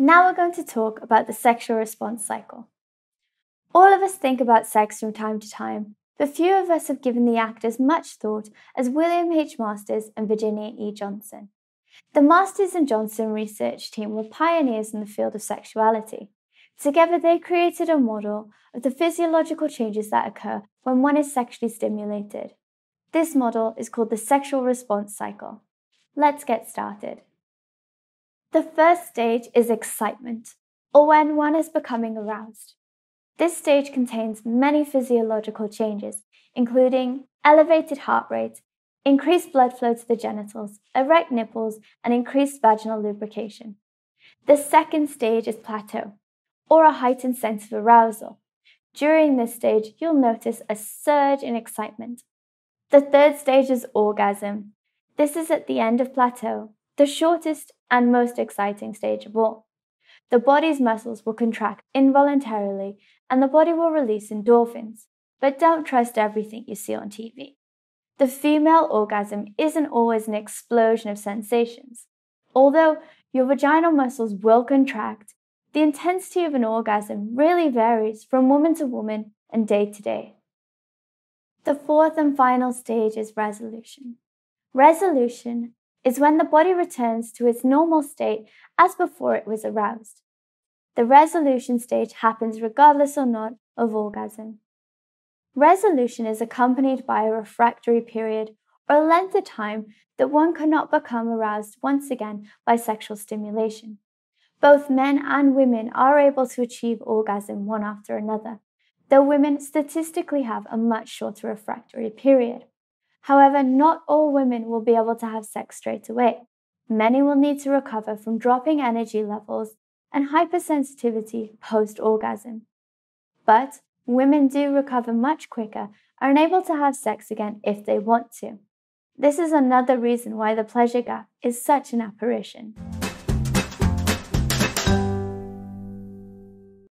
Now we're going to talk about the sexual response cycle. All of us think about sex from time to time, but few of us have given the act as much thought as William H. Masters and Virginia E. Johnson. The Masters and Johnson research team were pioneers in the field of sexuality. Together they created a model of the physiological changes that occur when one is sexually stimulated. This model is called the sexual response cycle. Let's get started. The first stage is excitement, or when one is becoming aroused. This stage contains many physiological changes, including elevated heart rate, increased blood flow to the genitals, erect nipples, and increased vaginal lubrication. The second stage is plateau, or a heightened sense of arousal. During this stage, you'll notice a surge in excitement. The third stage is orgasm. This is at the end of plateau, the shortest and most exciting stage of all. The body's muscles will contract involuntarily and the body will release endorphins. But don't trust everything you see on TV. The female orgasm isn't always an explosion of sensations. Although your vaginal muscles will contract, the intensity of an orgasm really varies from woman to woman and day to day. The fourth and final stage is resolution. Resolution is when the body returns to its normal state as before it was aroused. The resolution stage happens regardless or not of orgasm. Resolution is accompanied by a refractory period or a length of time that one cannot become aroused once again by sexual stimulation. Both men and women are able to achieve orgasm one after another, though women statistically have a much shorter refractory period. However, not all women will be able to have sex straight away. Many will need to recover from dropping energy levels and hypersensitivity post-orgasm. But women do recover much quicker and are able to have sex again if they want to. This is another reason why the pleasure gap is such an apparition.